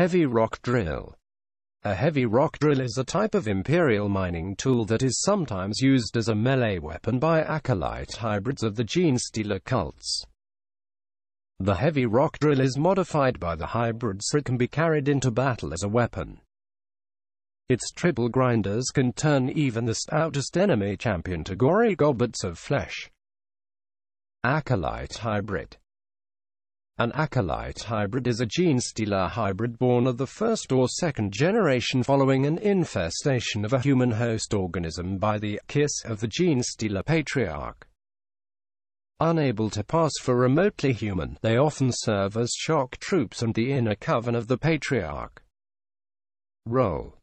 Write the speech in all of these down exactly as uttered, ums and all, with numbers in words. Heavy Rock Drill. A heavy rock drill is a type of imperial mining tool that is sometimes used as a melee weapon by Acolyte hybrids of the Genestealer Cults. The heavy rock drill is modified by the hybrid so it can be carried into battle as a weapon. Its triple grinders can turn even the stoutest enemy champion to gory gobbets of flesh. Acolyte Hybrid. An Acolyte Hybrid is a Genestealer hybrid born of the first or second generation following an infestation of a human host organism by the kiss of the Genestealer Patriarch. Unable to pass for remotely human, they often serve as shock troops and the inner coven of the Patriarch. Role: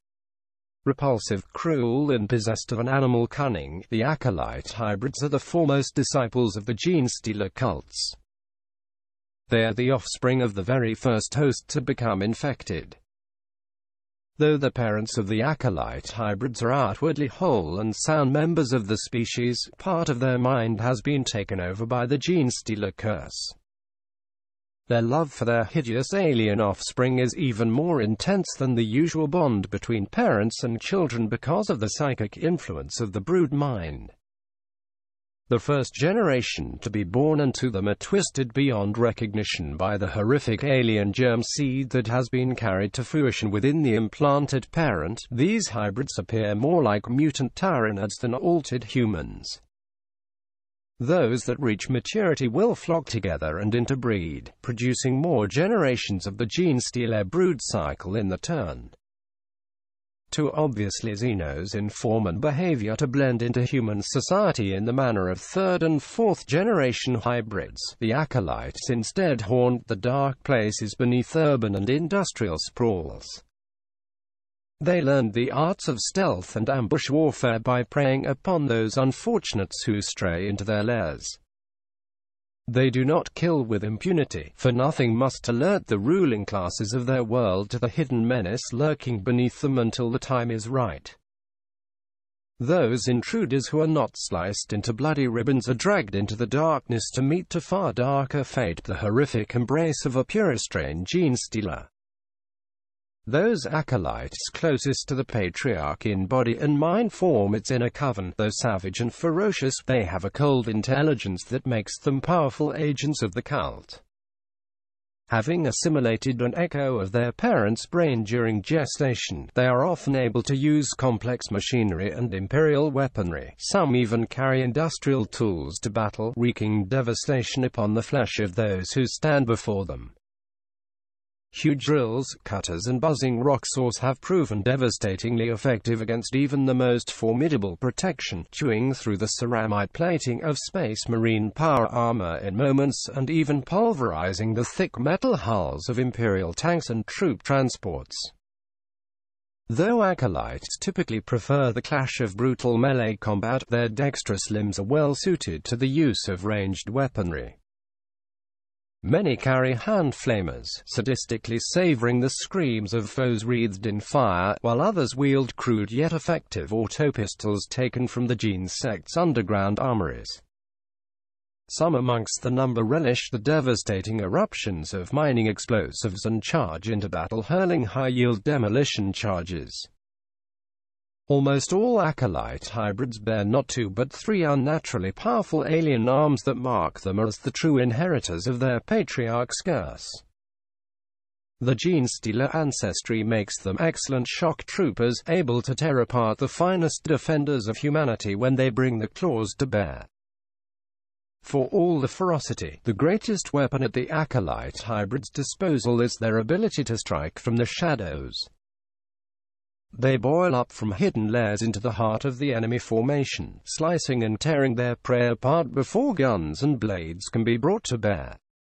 repulsive, cruel, and possessed of an animal cunning, the Acolyte hybrids are the foremost disciples of the Genestealer Cults. They are the offspring of the very first host to become infected. Though the parents of the Acolyte hybrids are outwardly whole and sound members of the species, part of their mind has been taken over by the Genestealer Curse. Their love for their hideous alien offspring is even more intense than the usual bond between parents and children because of the psychic influence of the Broodmind. The first generation to be born into them are twisted beyond recognition by the horrific alien germ seed that has been carried to fruition within the implanted parent. These hybrids appear more like mutant Tyranids than altered humans. Those that reach maturity will flock together and interbreed, producing more generations of the Genestealer brood cycle in the turn. Too obviously, Xenos in form and behavior to blend into human society in the manner of third and fourth generation hybrids, the Acolytes instead haunt the dark places beneath urban and industrial sprawls. They learned the arts of stealth and ambush warfare by preying upon those unfortunates who stray into their lairs. They do not kill with impunity, for nothing must alert the ruling classes of their world to the hidden menace lurking beneath them until the time is right. Those intruders who are not sliced into bloody ribbons are dragged into the darkness to meet to far darker fate, the horrific embrace of a purestrain Genestealer. Those acolytes closest to the Patriarch in body and mind form its inner coven. Though savage and ferocious, they have a cold intelligence that makes them powerful agents of the cult. Having assimilated an echo of their parents' brain during gestation, they are often able to use complex machinery and imperial weaponry. Some even carry industrial tools to battle, wreaking devastation upon the flesh of those who stand before them. Huge drills, cutters and buzzing rock saws have proven devastatingly effective against even the most formidable protection, chewing through the ceramite plating of space marine power armor in moments and even pulverizing the thick metal hulls of imperial tanks and troop transports. Though acolytes typically prefer the clash of brutal melee combat, their dexterous limbs are well suited to the use of ranged weaponry. Many carry hand flamers, sadistically savoring the screams of foes wreathed in fire, while others wield crude yet effective autopistols taken from the Gene sect's underground armories. Some amongst the number relish the devastating eruptions of mining explosives and charge into battle hurling high-yield demolition charges. Almost all acolyte hybrids bear not two but three unnaturally powerful alien arms that mark them as the true inheritors of their patriarch's curse. The Genestealer ancestry makes them excellent shock troopers, able to tear apart the finest defenders of humanity when they bring the claws to bear. For all the ferocity, the greatest weapon at the acolyte hybrid's disposal is their ability to strike from the shadows. They boil up from hidden lairs into the heart of the enemy formation, slicing and tearing their prey apart before guns and blades can be brought to bear.